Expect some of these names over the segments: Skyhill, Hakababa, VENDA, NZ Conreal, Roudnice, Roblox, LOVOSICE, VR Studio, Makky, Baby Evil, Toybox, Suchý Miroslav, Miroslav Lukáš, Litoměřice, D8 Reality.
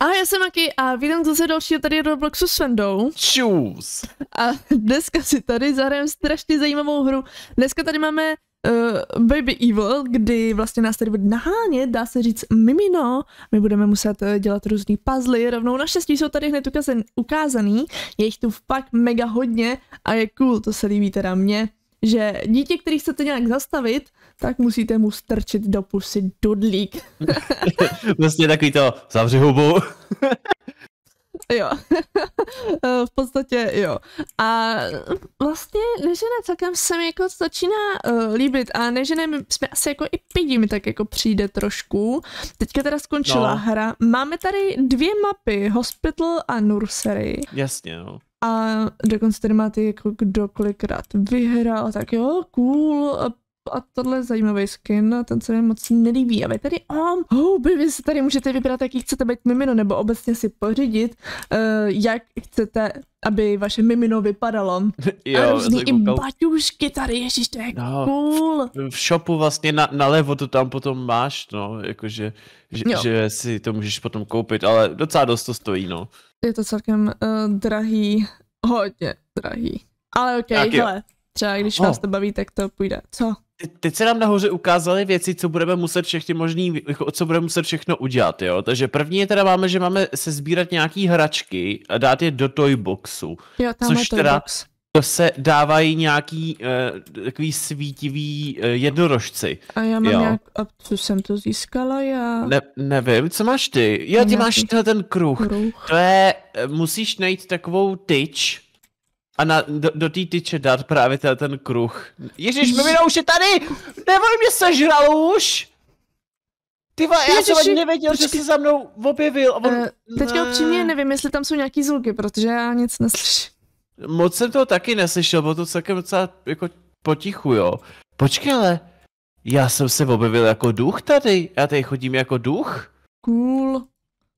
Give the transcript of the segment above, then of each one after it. Ahoj, já jsem Maki a vítám zase dalšího tady Robloxu s Fendou. Čus! A dneska si tady zahrajeme strašně zajímavou hru. Dneska tady máme Baby Evil, kdy vlastně nás tady bude nahánět, dá se říct, mimino. My budeme muset dělat různý puzzly, rovnou naštěstí jsou tady hned ukázaný. Je jich tu fakt mega hodně a je cool, to se líbí teda mně, že dítě, který chcete nějak zastavit, tak musíte mu strčit do pusy dudlík. Vlastně takový to, zavři hubu. Jo, v podstatě jo. A vlastně nežené celkem se mi jako začíná líbit a nežené jsme asi jako i pidi mi tak jako přijde trošku. Teďka teda skončila hra. Máme tady dvě mapy, Hospital a Nursery. Jasně, jo. A dokonce tady máte jako kdo kolikrát vyhrál, tak jo, cool. A tohle je zajímavý skin, ten se mi moc nelíbí. A vy tady, vy se tady můžete vybrat, jaký chcete být mimino, nebo obecně si pořídit, jak chcete, aby vaše mimino vypadalo. Jo, a různý i baťušky tady, ježiš, to je cool. V shopu vlastně nalevo to tam potom máš, no, jakože, že si to můžeš potom koupit, ale docela dost to stojí, no. Je to celkem drahý, hodně drahý. Ale okej, hele, třeba když vás to baví, tak to půjde, co? Teď se nám nahoře ukázaly věci, co budeme muset všechny možný, co budeme muset všechno udělat, jo. Takže první je teda máme, že máme se sbírat nějaký hračky a dát je do Toyboxu. Jo, tam což je Toybox. Teda, to se dávají nějaký takový svítivý jednorožci. A já mám nějak, a co jsem to získala já? Ne, nevím, co máš ty? Jo, ty máš ten kruh. To je, musíš najít takovou tyč. A do té tyče dát právě ten kruh. Ježíš, mimino už je tady! Neboj, mě sežral už! Ty vole, já jsem ani nevěděl, že jsi za mnou objevil. Teďka upřímně nevím, jestli tam jsou nějaký zvuky, protože já nic neslyším. Moc jsem toho taky neslyšel, bylo to celkem docela jako potichu, jo. Počkej, ale já jsem se objevil jako duch tady. Já tady chodím jako duch. Cool.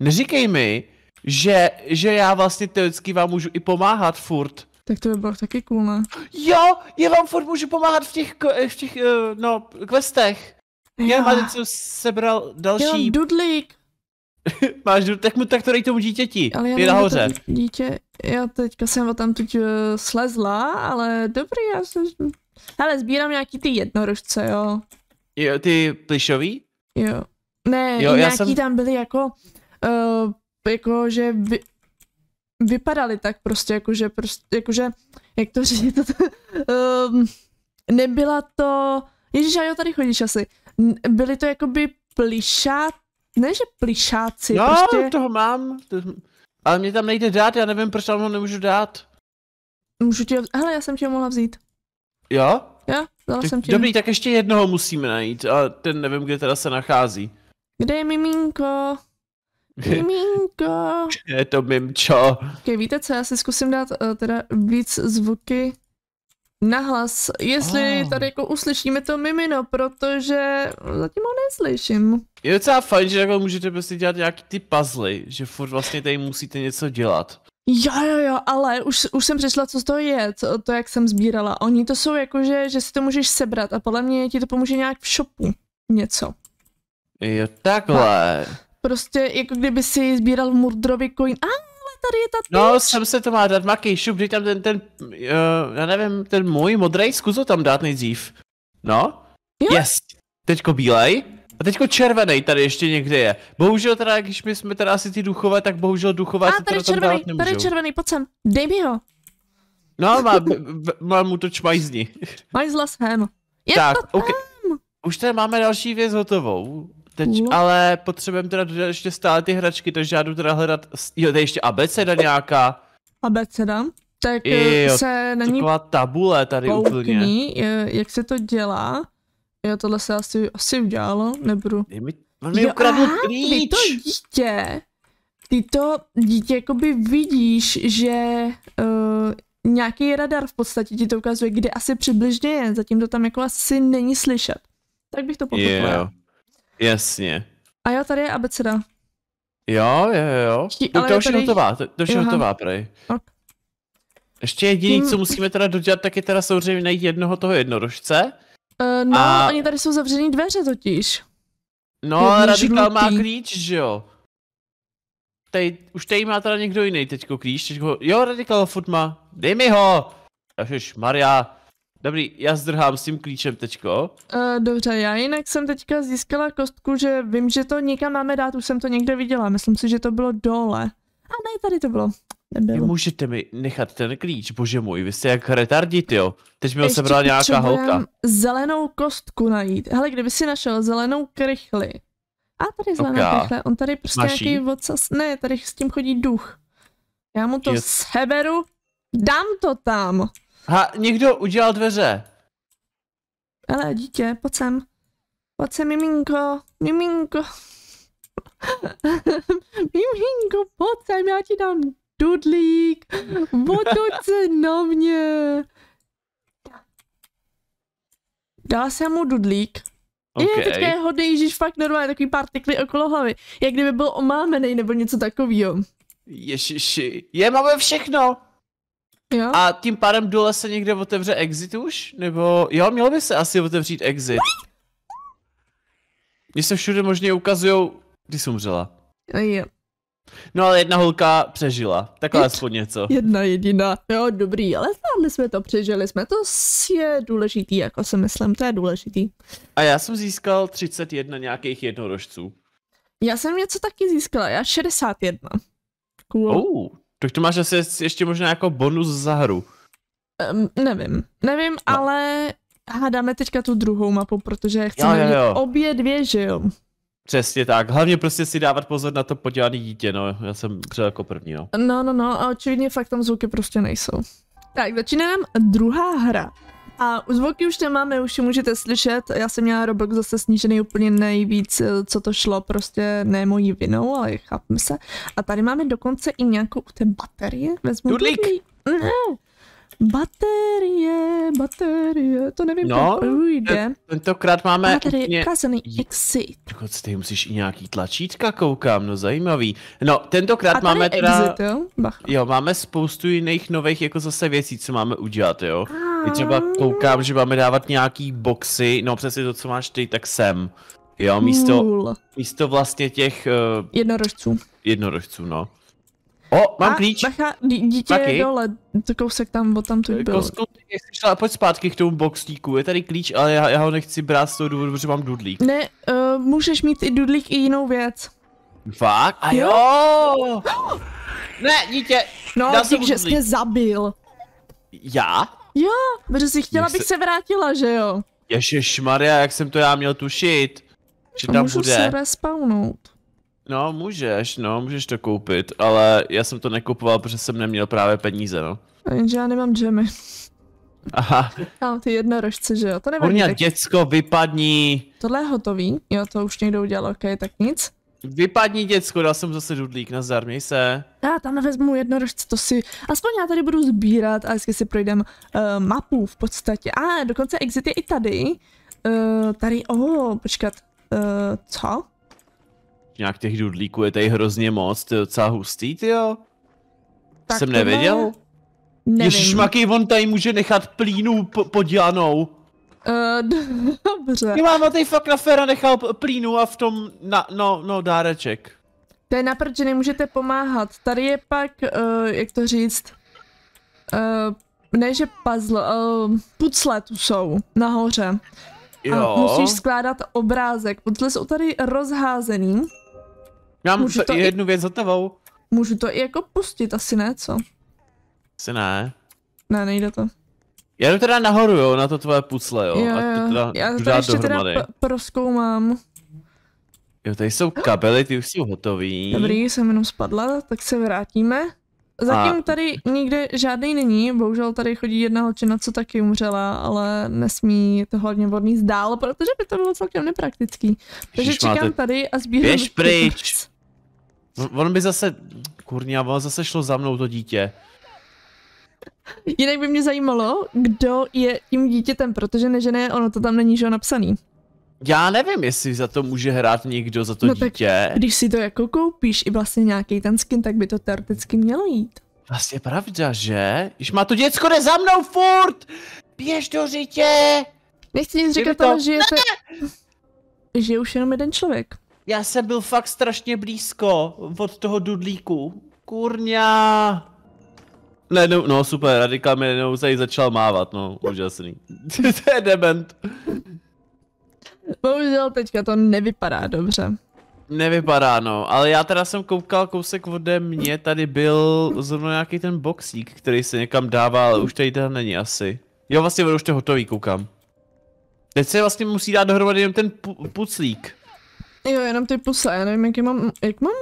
Neříkej mi, že já vlastně teoreticky vám můžu i pomáhat furt. Tak to by bylo taky cool, ne? Jo, já vám furt můžu pomáhat v těch no, questech. Já mám něco sebral další. Já mám dudlík. Máš dudlík, tak to dej tomu dítěti, je nahoře. Dítě, já teďka jsem ho tam tuď slezla, ale dobrý, já se... Hele, sbírám nějaký ty jednorožce, jo. Jo, ty plišový? Jo. Ne, jo, nějaký tam byly jakože vypadaly tak prostě, jakože jak to říct, nebyla to, ježiš, a jo, tady chodíš asi, byly to jakoby plišáci, no, prostě. Toho mám, ale mě tam nejde dát, já nevím, proč tam ho nemůžu dát. Můžu ti ho, hele, já jsem ti ho mohla vzít. Jo? Jo, dala jsem ti. Dobrý, tak ještě jednoho musíme najít, a ten nevím, kde teda se nachází. Kde je miminko? Mimínko. Je to mimčo. Okay, víte co, já si zkusím dát teda víc zvuky nahlas, jestli tady jako uslyšíme to mimino, protože zatím ho neslyším. Je docela fajn, že jako můžete prostě dělat nějaký ty puzzly, že furt vlastně tady musíte něco dělat. Jo, ale už jsem přišla, co z toho je, to jak jsem sbírala. Oni to jsou jakože, že si to můžeš sebrat a podle mě ti to pomůže nějak v shopu něco. Jo, takhle. Ha. Prostě jako kdyby si sbíral v Murdrovi coin. Ale tady je ta tyč. No, sem se to má dát, Maki, šup, dej tam já nevím, ten můj modrej, zkus ho tam dát nejdřív. No, jo? Yes, teďko bílej a teďko červený tady ještě někde je. Bohužel teda, když my jsme teda asi ty duchové, tak bohužel duchové se teda tam dát nemůžou. Tady je červený, pojď sem, dej mi ho. No, mám mu to čmajzni. Majzla sem. Je tak, to okay. Už tady máme další věc hotovou. Teď, ale potřebujeme teda dodat ještě stále ty hračky, takže já jdu teda hledat, jo, to je ještě abeceda nějaká. Abeceda? Tak jo, se na ní taková tabule tady koukni, úplně. Jak se to dělá. Jo, tohle se asi udělalo, nebudu. On mi ukradl klíč. Ty to dítě jakoby vidíš, že nějaký radar v podstatě ti to ukazuje, kde asi přibližně je, zatím to tam jako asi není slyšet. Tak bych to pochopila. Jasně. A jo, tady je abeceda. Jo. To už je hotová, prej. Okay. Ještě jediný, co musíme teda dodělat, tak je teda samozřejmě najít toho jednorožce. Oni tady jsou zavřený dveře totiž. No, Radikál má klíč, že jo. Tady, už tady má teda někdo jiný teďko klíč, teďko, jo, Radikal furt má, dej mi ho! Maria. Dobrý, já zdrhám s tím klíčem teďko. Dobře, já jinak jsem teďka získala kostku, že vím, že to někam máme dát, už jsem to někde viděla, myslím si, že to bylo dole. A ne, tady to bylo. Můžete mi nechat ten klíč, bože můj, vy jste jak retardit, jo. Teď mi ho sebrala nějaká holka. Zelenou kostku najít, hele, kdyby si našel zelenou krychli. A tady zelená krychle, on tady prostě nějaký vocas, ne, tady s tím chodí duch. Já mu to seberu, dám to tam. Ha, někdo udělal dveře. Hele, dítě, pojď sem. Pojď sem, miminko, miminko. Miminko, pojď sem, já ti dám dudlík. Otoč se na mě. Dala jsem mu dudlík. Okay. Je, teďka je hodný Ježíš, fakt normálně, takový pár tykly okolo hlavy. Jak kdyby byl omámený nebo něco takového. Ježiši, je, máme všechno. Jo? A tím pádem dole se někde otevře exit už? Nebo jo, mělo by se asi otevřít exit. Mně se všude možně ukazujou, kdy jsi umřela. Jo. No ale jedna holka přežila, takhle aspoň něco. Jedna jediná, jo dobrý, ale zvládli jsme to, přežili jsme, to je důležitý, jako si myslím, to je důležitý. A já jsem získal 31 nějakých jednorožců. Já jsem něco taky získala, já 61. Cool. Tak to máš asi ještě možná jako bonus za hru. Nevím, no. Ale hádáme teďka tu druhou mapu, protože chceme mít obě dvě, že jo? Přesně tak, hlavně prostě si dávat pozor na to podělané dítě, no, já jsem přijel jako první, no. No, a očividně fakt tam zvuky prostě nejsou. Tak, začínám druhá hra. A zvuky už nemáme, už je můžete slyšet, já jsem měla Roblox zase snížený úplně nejvíc, co to šlo, prostě ne mojí vinou, ale chápeme se. A tady máme dokonce i nějakou té baterie, vezmu Ne, baterie, to nevím, no, jak ujde. Tentokrát máme ukázaný exit. Dokonce tady musíš i nějaký tlačítka, koukám, no zajímavý. No, tentokrát máme exit, jo? Bacha. Jo, máme spoustu jiných nových jako zase věcí, co máme udělat, jo. I třeba koukám, že máme dávat nějaký boxy, no přesně to, co máš ty, tak sem. Jo, místo vlastně těch... Jednorožců, no. O, mám klíč. Bacha, dítě je dole, to kousek tam, bo tam tu byl. Kousku, pojď zpátky k tomu boxíku, je tady klíč, ale já ho nechci brát z toho důvodu, protože mám dudlík. Ne, můžeš mít i dudlík i jinou věc. Fakt? A jo! Ne, dítě, no, takže jsi mě zabil. Já? Jo, protože si chtěla, abych se vrátila, že jo? Ježišmarja, jak jsem to já měl tušit, že tam můžu bude. Můžu se respawnout. No, můžeš to koupit, ale já jsem to nekupoval, protože jsem neměl právě peníze, no. Jenže já nemám džemy. Aha. Mám ty jednorožce, že jo, to nevadí. Horně, děcko, vypadni. Tohle je hotový, jo, to už někdo udělal, ok, tak nic. Vypadni, děcko, dal jsem zase dudlík, nazdar, měj se. Já tam vezmu jednorožce, to si, aspoň já tady budu sbírat, a vždycky si projdeme mapu v podstatě. A dokonce exit je i tady. Tady, počkat, co? Nějak těch dudlíků je tady hrozně moc, to je docela hustý, tyjo. Tak jsem nevěděl? Nevím. Ježišmaky, on tady může nechat plínu podělanou. Dobře. Já tady fakt na Fera nechal plínu a v tom, dáreček. To je naprč, že nemůžete pomáhat. Tady je pak, jak to říct, ne že puzzle, pucle tu jsou nahoře. Jo. A musíš skládat obrázek, pucle jsou tady rozházený. Já můžu to jednu věc hotovou. Můžu to i jako pustit, asi ne, co? Asi ne. Ne, nejde to. Já jdu teda nahoru, jo, na to tvoje pucle, jo. Jo. A to teda já to ještě dohromady. Teda prozkoumám. Jo, tady jsou kabely, ty už jsou hotový. Dobrý, jsem jenom spadla, tak se vrátíme. Zatím tady nikde žádný není, bohužel tady chodí jedna holčina, co taky umřela, ale nesmí, je to hlavně vodný zdál, protože by to bylo celkem nepraktický. Takže čekám tady a sbírám... Běž pryč! On by zase... Kurňa, ono zase šlo za mnou to dítě. Jinak by mě zajímalo, kdo je tím dítětem, protože ne, ono to tam není, že ho napsaný. Já nevím, jestli za to může hrát někdo, za to dítě. Tak, když si to jako koupíš i vlastně nějaký ten skin, tak by to teoreticky mělo jít. Vlastně pravda, že? Když má to děcko, jde za mnou furt! Běž do řitě! Nechci nic říkat, ale žijete... Že je už jenom jeden člověk. Já jsem byl fakt strašně blízko od toho dudlíku. Kurňa. Najednou, no super, Radikál mi najednou se jí začal mávat, no, úžasný. To je dement. Bohužel teďka to nevypadá dobře. Nevypadá, no, ale já teda jsem koukal kousek ode mě, tady byl zrovna nějaký ten boxík, který se někam dává, ale už tady teda není asi. Jo, vlastně už to hotový, koukám. Teď se vlastně musí dát dohromady jenom ten puclík. Jo, jenom ty pusle, já nevím, jak mám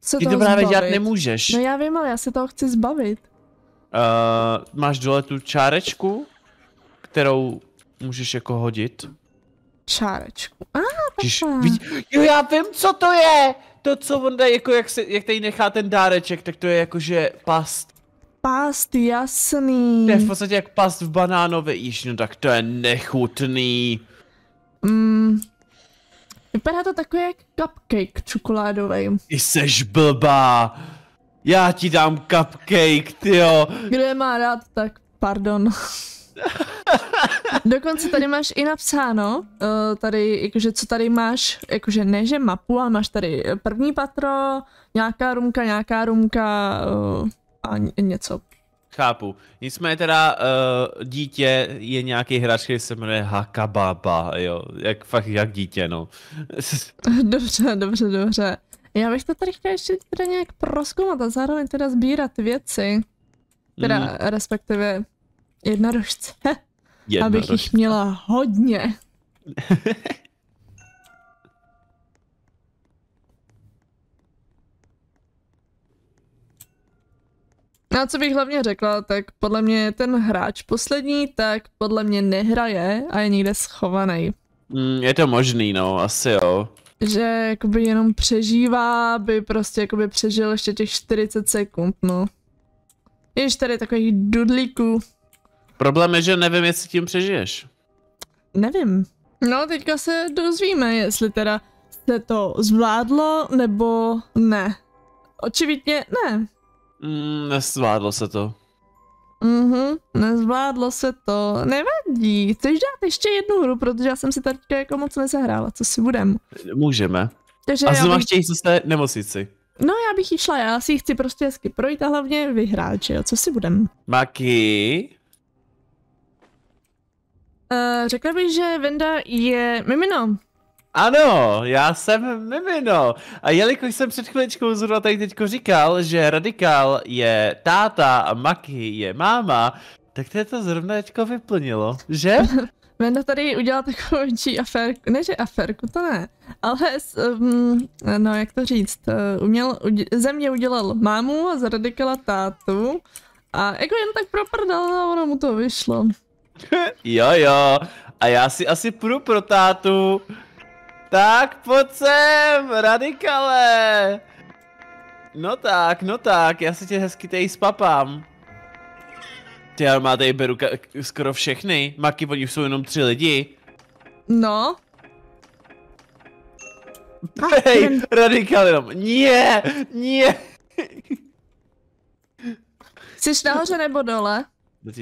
se toho zbavit. Ty to dělat nemůžeš. No já vím, ale já se toho chci zbavit. Máš dole tu čárečku, kterou můžeš jako hodit. Čárečku. Jo, já vím, co to je! To, co on dá, jako jak tady nechá ten dáreček, tak to je jakože past. Past, jasný. To je v podstatě jak past v banánově již, no tak to je nechutný. Vypadá to takový jak cupcake čokoládový. Ty seš blbá. Já ti dám cupcake, tyjo. Kdo je má rád, tak pardon. Dokonce tady máš i napsáno, tady, jakože co tady máš, jakože ne, že mapu, ale máš tady první patro, nějaká rumka a něco. Chápu. Nicméně teda dítě je nějaký hráč, který se jmenuje Hakababa, jo, jak fakt jak dítě, no. Dobře. Já bych to tady chtěla ještě teda nějak prozkoumat a zároveň teda sbírat věci, teda respektive jednorožce, abych jich měla hodně. No a co bych hlavně řekla, tak podle mě ten hráč poslední, tak podle mě nehraje a je někde schovaný. Je to možný, no, asi jo. Že jakoby jenom přežívá, by prostě jakoby přežil ještě těch 40 sekund, no. Jež tady takových dudlíků. Problém je, že nevím, jestli tím přežiješ. Nevím. No, teďka se dozvíme, jestli teda se to zvládlo, nebo ne. Očividně ne. Nezvládlo se to. Nezvládlo se to. Nevadí. Chceš dát ještě jednu hru, protože já jsem si tady jako moc nezahrála, co si budem. Můžeme. Takže a znovu chtějí zase nemocnici. No, já bych ji šla, já si ji chci prostě hezky projít a hlavně vyhrát, že jo, co si budem. Maki. Řekla bych, že Venda je mimino. Ano, já jsem mimino. A jelikož jsem před chvíličkou zrovna tady teďko říkal, že Radikál je táta a Maki je máma, tak to je to zrovna teďko vyplnilo, že? Venda tady udělala takovou aférku, ne že aférku, to ne, ale no jak to říct, ze mě udělal mámu a z Radikala tátu a jako jen tak proprdal a ono mu to vyšlo. Jo, a já si asi půjdu pro tátu. Tak pojď sem, Radikale. No tak, já se tě hezky tady spapám. Ty já má tady beru skoro všechny, Maki, oni už jsou jenom 3 lidi. No. Hej, Radikal jenom, nie. Jsi nahoře nebo dole? To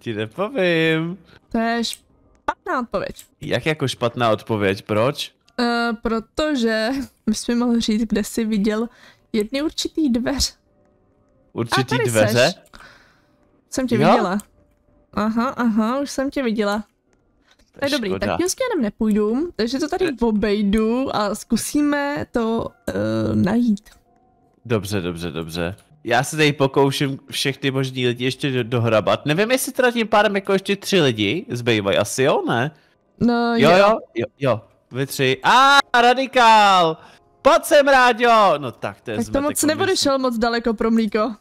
ti nepovím. To je špatná odpověď. Jak jako špatná odpověď, proč? Protože bys mi mohl říct, kde jsi viděl jedny určitý dveře. Určitý dveře? Jsem tě viděla. Aha, už jsem tě viděla. To je dobrý, tak tím směrem nepůjdu, takže to tady obejdu a zkusíme to najít. Dobře. Já se tady pokouším všechny možný lidi ještě dohrabat. Nevím, jestli teda tím pádem jako ještě 3 lidi zbývají, asi jo, ne? No jo, vy 3. Radikál! Pojď sem, Ráďo! No tak to je zmatek. Tak to moc nebudešel moc daleko pro mlíko.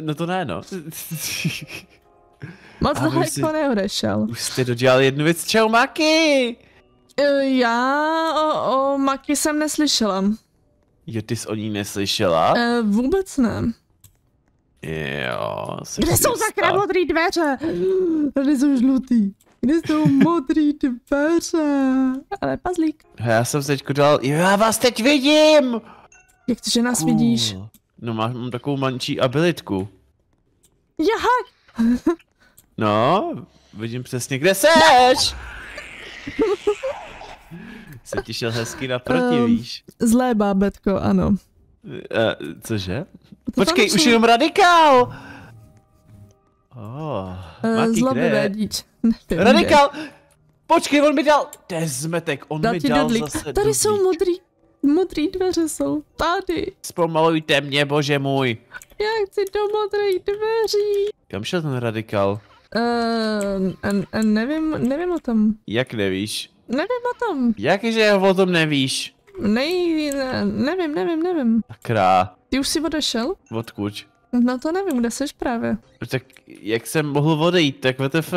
No to ne, no. Moc daleko neodešel. Už jste dodělal jednu věc, čau Maki! Já o Maki jsem neslyšela. Jo, ty jsi o ní neslyšela? Vůbec ne. Jo, kde jsou sakra modrý dveře? Tady jsou žlutý. Kde jsou modrý dveře? Ale pazlík. Já jsem se teďko dal, jo, já vás teď vidím! Jak to, že nás vidíš? No, mám takovou mančí abilitku. Jaha! No, vidím přesně, kde seš! Jsi ti šel hezky naproti, víš? Zlé bábetko, ano. Cože? To počkej, už jenom radikál! Zlobivé dítě. Radikál! Počkej, on mi dal! To je zmetek, on mi dal zase tady jsou modrý dveře jsou tady. Zpomalujte mě, bože můj. Já chci do modrých dveří. Kam šel ten radikál? Nevím o tom. Jak nevíš? Nevím o tom. Jakže o tom nevíš? Nevím. Krá. Ty už si odešel? Odkud? No to nevím, kde seš právě. Tak jak jsem mohl odejít, tak WTF.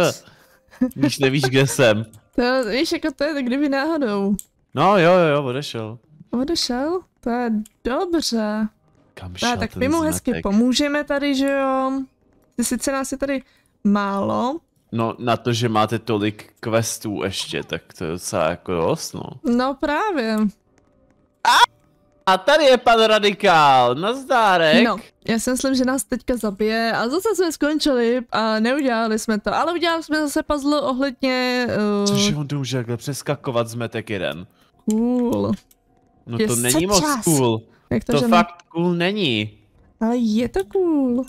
Když nevíš, kde jsem. To víš, jako to je, tak kdyby náhodou. No jo, odešel. Odešel? To je dobře. Kam šel? Tak my mu hezky pomůžeme tady, že jo? Sice nás je tady málo. No na to, že máte tolik questů ještě, tak to je docela jako dost, no. No právě. A tady je pan radikál, nazdárek. No, já si myslím, že nás teďka zabije a zase jsme skončili a neudělali jsme to, ale udělali jsme zase puzzle ohledně... Cože on to může takhle přeskakovat zmetek jeden. Cool. No to není moc cool. To fakt cool není. Ale je to cool.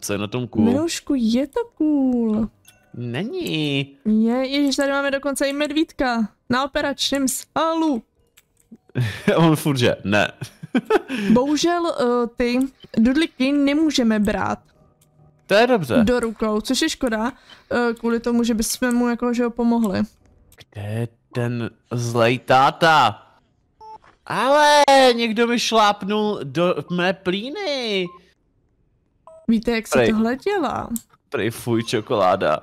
Co je na tom cool? Miloušku, je to cool. Není. Ježiš, tady máme dokonce i medvídka. Na operačním sálu. On furt, že ne. Bohužel ty dudlíky nemůžeme brát. To je dobře. Do rukou, což je škoda. Kvůli tomu, že bychom mu jakože pomohli. Kde je ten zlej táta? Ale někdo mi šlápnul do mé plíny. Víte, jak se tohle dělá? Prej fuj čokoláda.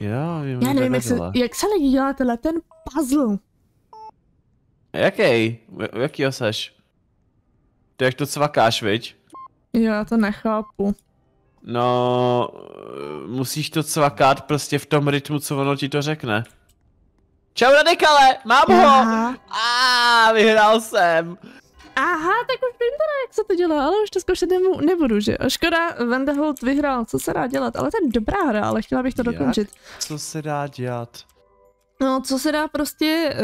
Já nevím, jak se lidi dělá tenhle ten puzzle. Jakýho seš? Ty jak to cvakáš, viď? Jo, já to nechápu. No, musíš to cvakat prostě v tom rytmu, co ono ti to řekne. Čau radikale, mám ho! Vyhrál jsem! Aha, tak už vím teda, jak se to dělá, ale už to zkoušet nebudu, že? Škoda, Vendeholt vyhrál, co se dá dělat, ale to je dobrá hra, ale chtěla bych to dokončit. Co se dá dělat? No, co se dá prostě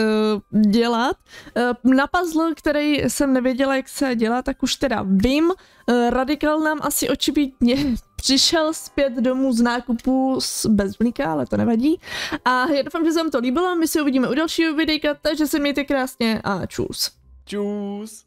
dělat. Na puzzle, který jsem nevěděla, jak se dělá, tak už teda vím. Radikál nám asi očividně přišel zpět domů z nákupu bez vlíka, ale to nevadí. A já doufám, že se vám to líbilo. My se uvidíme u dalšího videa, takže se mějte krásně a čus. Čus.